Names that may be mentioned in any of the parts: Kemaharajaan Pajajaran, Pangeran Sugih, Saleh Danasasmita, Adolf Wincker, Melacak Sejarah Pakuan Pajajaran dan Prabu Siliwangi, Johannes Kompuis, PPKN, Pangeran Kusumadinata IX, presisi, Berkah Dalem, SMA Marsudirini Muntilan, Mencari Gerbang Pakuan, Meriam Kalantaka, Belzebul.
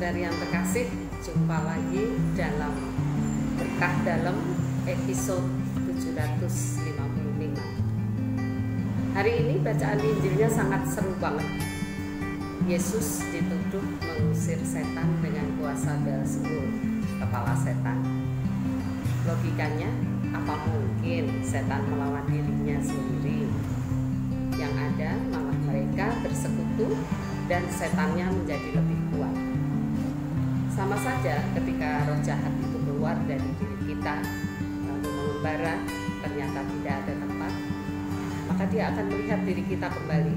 saudari yang terkasih, jumpa lagi dalam Berkah Dalam episode 755. Hari ini bacaan Injilnya sangat seru banget. Yesus dituduh mengusir setan dengan kuasa Belzebul, kepala setan. Logikanya, apa mungkin setan melawan dirinya sendiri? Yang ada malah mereka bersekutu dan setannya menjadi lebih kuat. Sama saja ketika roh jahat itu keluar dari diri kita lalu mengembara, ternyata tidak ada tempat, maka dia akan melihat diri kita kembali.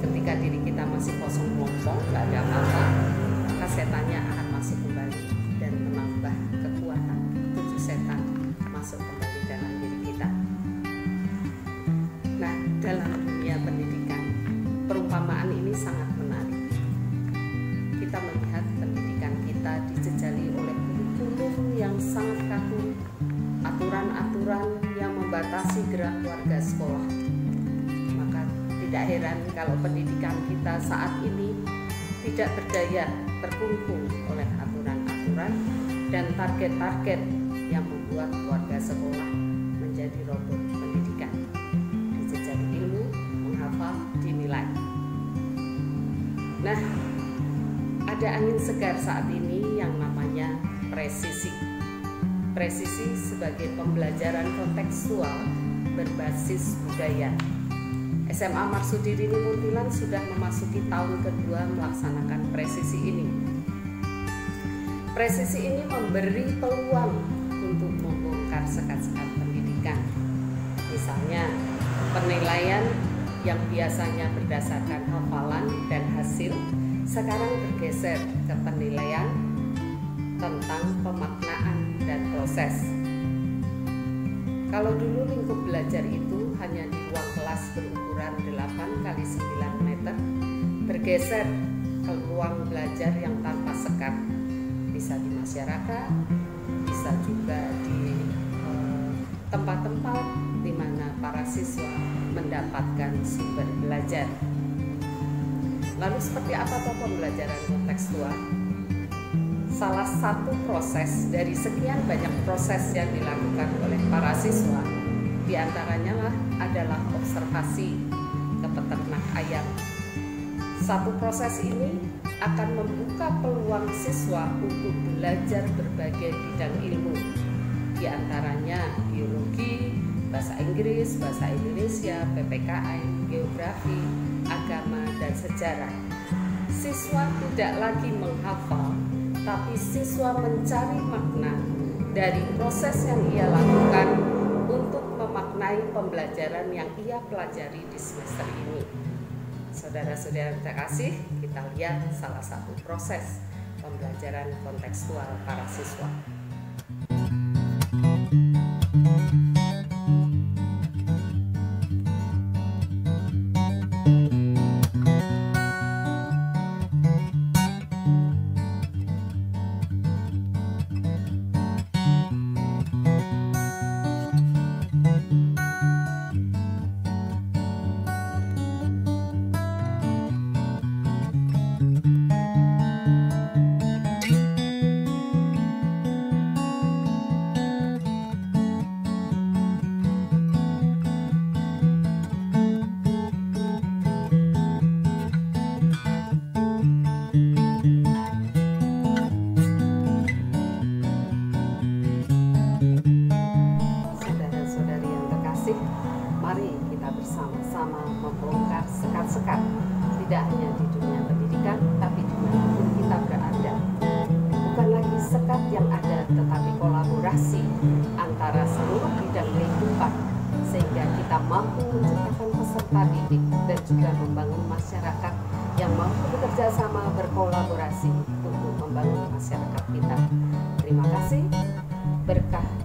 Ketika diri kita masih kosong-kosong, tidak ada apa-apa, maka setannya akan masuk kembali dan menambah kekuatan. Tujuh setan masuk kembali dalam diri kita. Nah, dalam dunia pendidikan, perumpamaan ini sangat menarik. Kita melihat pendidikan kita dijejali oleh kurikulum yang sangat kaku, aturan-aturan yang membatasi gerak warga sekolah. Maka tidak heran kalau pendidikan kita saat ini tidak berdaya, terkungkung oleh aturan-aturan dan target-target yang membuat warga sekolah menjadi robot pendidikan. Dijejali ilmu, menghafal, dinilai. Nah, ada angin segar saat ini yang namanya presisi. Presisi sebagai pembelajaran kontekstual berbasis budaya. SMA Marsudirini Muntilan sudah memasuki tahun kedua melaksanakan presisi ini. Presisi ini memberi peluang untuk membongkar sekat-sekat pendidikan. Misalnya, penilaian yang biasanya berdasarkan hafalan dan hasil sekarang bergeser ke penilaian tentang pemaknaan dan proses. Kalau dulu lingkup belajar itu hanya di ruang kelas berukuran 8x9 meter, bergeser ke ruang belajar yang tanpa sekat, bisa di masyarakat, bisa juga di tempat-tempat di mana para siswa mendapatkan sumber belajar. Lalu seperti apa pembelajaran kontekstual? Salah satu proses dari sekian banyak proses yang dilakukan oleh para siswa, diantaranya adalah observasi ke peternak ayam. Satu proses ini akan membuka peluang siswa untuk belajar berbagai bidang ilmu, di antaranya biologi, bahasa Inggris, bahasa Indonesia, PPKN, geografi, agama, dan sejarah. Siswa tidak lagi menghafal, tapi siswa mencari makna dari proses yang ia lakukan untuk memaknai pembelajaran yang ia pelajari di semester ini. Saudara-saudara terkasih, kita lihat salah satu proses pembelajaran kontekstual para siswa. Mari kita bersama-sama membongkar sekat-sekat, tidak hanya di dunia pendidikan, tapi dimanapun kita berada. Bukan lagi sekat yang ada, tetapi kolaborasi antara seluruh bidang kehidupan, sehingga kita mampu menciptakan peserta didik dan juga membangun masyarakat yang mampu bekerja sama, berkolaborasi untuk membangun masyarakat kita. Terima kasih, berkah.